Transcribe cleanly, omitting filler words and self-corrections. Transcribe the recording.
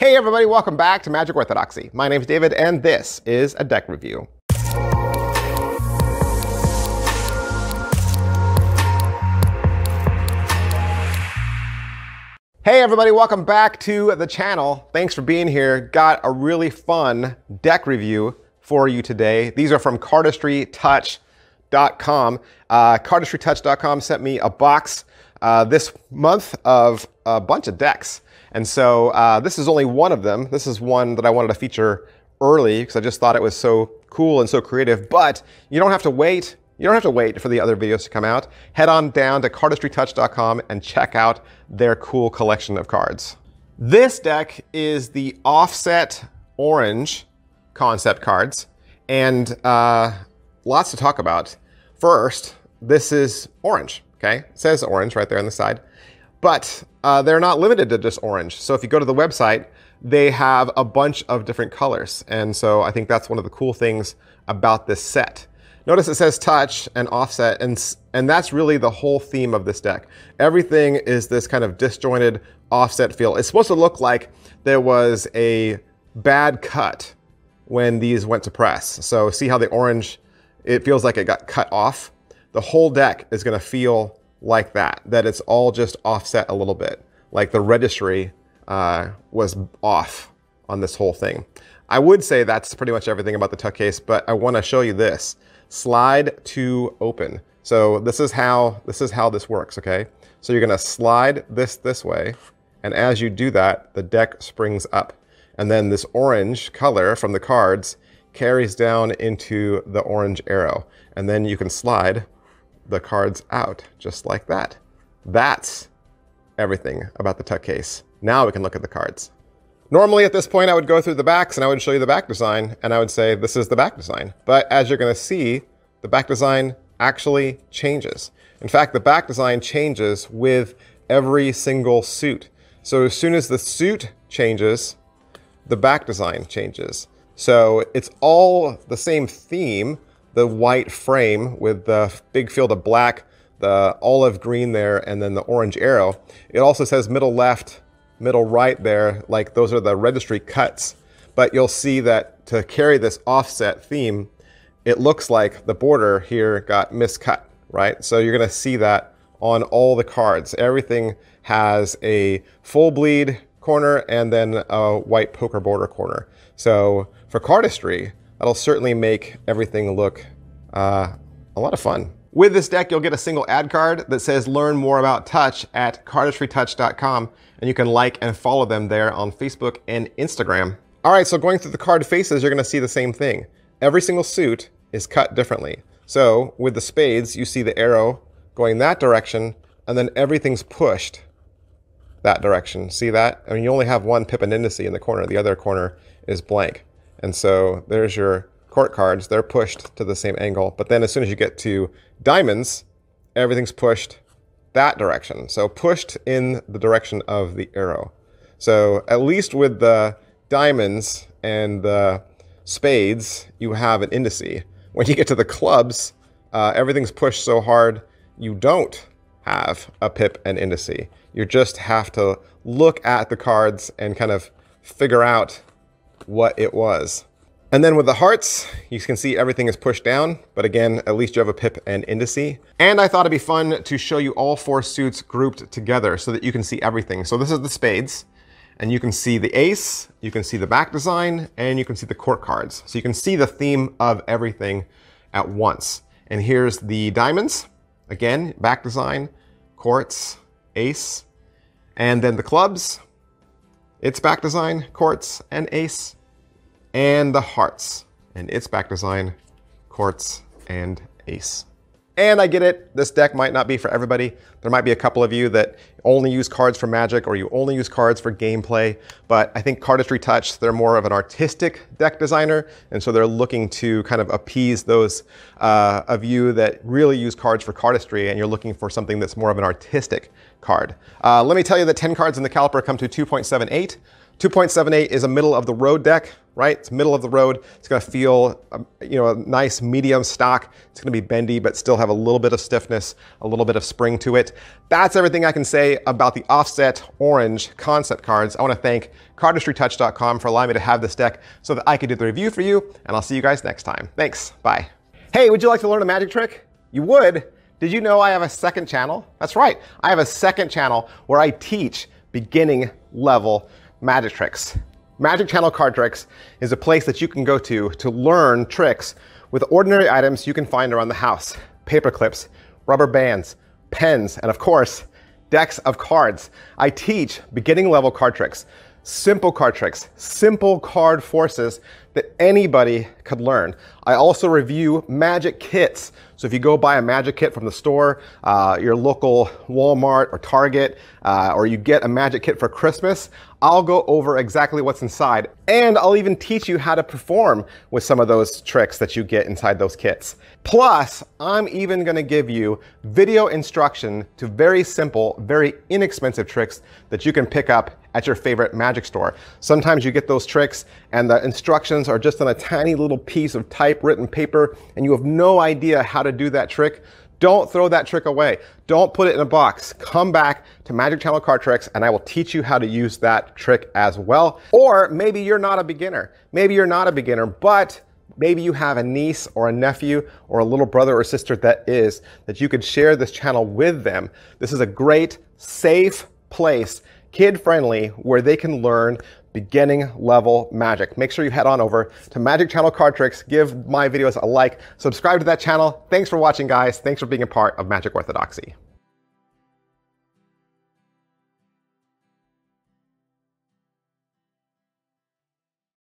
Hey everybody, welcome back to Magic Orthodoxy. My name's David and this is a deck review. Hey everybody, welcome back to the channel. Thanks for being here. Got a really fun deck review for you today. These are from cardistrytouch.com. Cardistrytouch.com sent me a box this month of a bunch of decks. And so this is only one of them. This is one that I wanted to feature early because I just thought it was so cool and so creative, but you don't have to wait. You don't have to wait for the other videos to come out. Head on down to cardistrytouch.com and check out their cool collection of cards. This deck is the Offset Orange Concept Cards, and lots to talk about. First, this is orange, okay? It says orange right there on the side. But they're not limited to just orange. So if you go to the website, they have a bunch of different colors. And so I think that's one of the cool things about this set. Notice it says touch and offset, and that's really the whole theme of this deck. Everything is this kind of disjointed offset feel. It's supposed to look like there was a bad cut when these went to press. So see how the orange, it feels like it got cut off. The whole deck is gonna feel like that it's all just offset a little bit, like the registry was off on this whole thing. I would say that's pretty much everything about the tuck case, but I want to show you this. Slide to open. So this is how this works, okay? So you're going to slide this way, and as you do that, the deck springs up. And then this orange color from the cards carries down into the orange arrow. And then you can slide the cards out just like that. That's everything about the tuck case. Now we can look at the cards. Normally at this point I would go through the backs and I would show you the back design and I would say this is the back design. But as you're going to see, the back design actually changes. In fact, the back design changes with every single suit. So as soon as the suit changes, the back design changes. So it's all the same theme. The white frame with the big field of black, the olive green there, and then the orange arrow. It also says middle left, middle right there, like those are the registry cuts. But you'll see that to carry this offset theme, it looks like the border here got miscut, right? So you're gonna see that on all the cards. Everything has a full bleed corner and then a white poker border corner. So for cardistry, that'll certainly make everything look a lot of fun. With this deck, you'll get a single ad card that says learn more about touch at cardistrytouch.com, and you can like and follow them there on Facebook and Instagram. All right, so going through the card faces, you're gonna see the same thing. Every single suit is cut differently. So with the spades, you see the arrow going that direction, and then everything's pushed that direction. See that? I mean, you only have one Pip and Indice in the corner. The other corner is blank. And so there's your court cards. They're pushed to the same angle. But then as soon as you get to diamonds, everything's pushed that direction. So pushed in the direction of the arrow. So at least with the diamonds and the spades, you have an indice. When you get to the clubs, everything's pushed so hard, you don't have a pip and indice. You just have to look at the cards and kind of figure out what it was. And then with the hearts, you can see everything is pushed down, but again, at least you have a pip and indice. And I thought it'd be fun to show you all four suits grouped together so that you can see everything. So this is the spades, and you can see the ace, you can see the back design, and you can see the court cards. So you can see the theme of everything at once. And here's the diamonds, again, back design, courts, ace, and then the clubs, its back design, courts, and ace, and the hearts, and its back design, courts, and ace. And I get it, this deck might not be for everybody. There might be a couple of you that only use cards for Magic, or you only use cards for gameplay, but I think Cardistry Touch, they're more of an artistic deck designer, and so they're looking to kind of appease those of you that really use cards for cardistry, and you're looking for something that's more of an artistic card. Let me tell you that 10 cards in the caliper come to 2.78. 2.78 is a middle of the road deck. right? It's middle of the road. It's gonna feel, you know, a nice medium stock. It's gonna be bendy, but still have a little bit of stiffness, a little bit of spring to it. That's everything I can say about the Offset Orange Concept Cards. I wanna thank cardistrytouch.com for allowing me to have this deck so that I could do the review for you, and I'll see you guys next time. Thanks, bye. Hey, would you like to learn a magic trick? You would? Did you know I have a second channel? That's right, I have a second channel where I teach beginning level magic tricks. Magic Channel Card Tricks is a place that you can go to learn tricks with ordinary items you can find around the house. Paper clips, rubber bands, pens, and of course, decks of cards. I teach beginning level card tricks. Simple card tricks, simple card forces that anybody could learn. I also review magic kits. So if you go buy a magic kit from the store, your local Walmart or Target, or you get a magic kit for Christmas, I'll go over exactly what's inside. And I'll even teach you how to perform with some of those tricks that you get inside those kits. Plus, I'm even gonna give you video instruction to very simple, very inexpensive tricks that you can pick up at your favorite magic store. Sometimes you get those tricks and the instructions are just on a tiny little piece of typewritten paper and you have no idea how to do that trick. Don't throw that trick away. Don't put it in a box. Come back to Magic Channel Card Tricks and I will teach you how to use that trick as well. Or maybe you're not a beginner. Maybe you're not a beginner, but maybe you have a niece or a nephew or a little brother or sister that you could share this channel with them. This is a great, safe place, kid-friendly, where they can learn beginning level magic. Make sure you head on over to Magic Channel Card Tricks, give my videos a like, subscribe to that channel. Thanks for watching, guys. Thanks for being a part of Magic Orthodoxy.